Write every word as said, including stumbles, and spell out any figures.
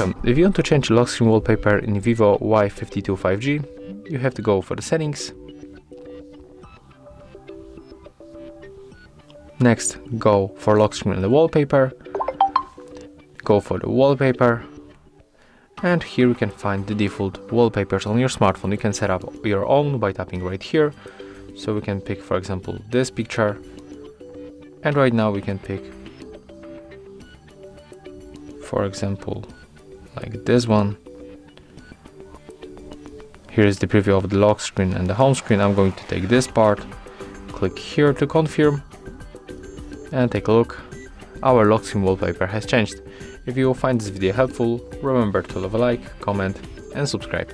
welcome. If you want to change lock screen wallpaper in Vivo Y fifty-two five G, you have to go for the settings. Next, go for lock screen and the wallpaper. Go for the wallpaper. And here you can find the default wallpapers on your smartphone. You can set up your own by tapping right here. So we can pick, for example, this picture. And right now we can pick, for example, like this one. Here is the preview of the lock screen and the home screen. I'm going to take this part, click here to confirm, and take a look. Our lock screen wallpaper has changed. If you find this video helpful, remember to leave a like, comment, and subscribe.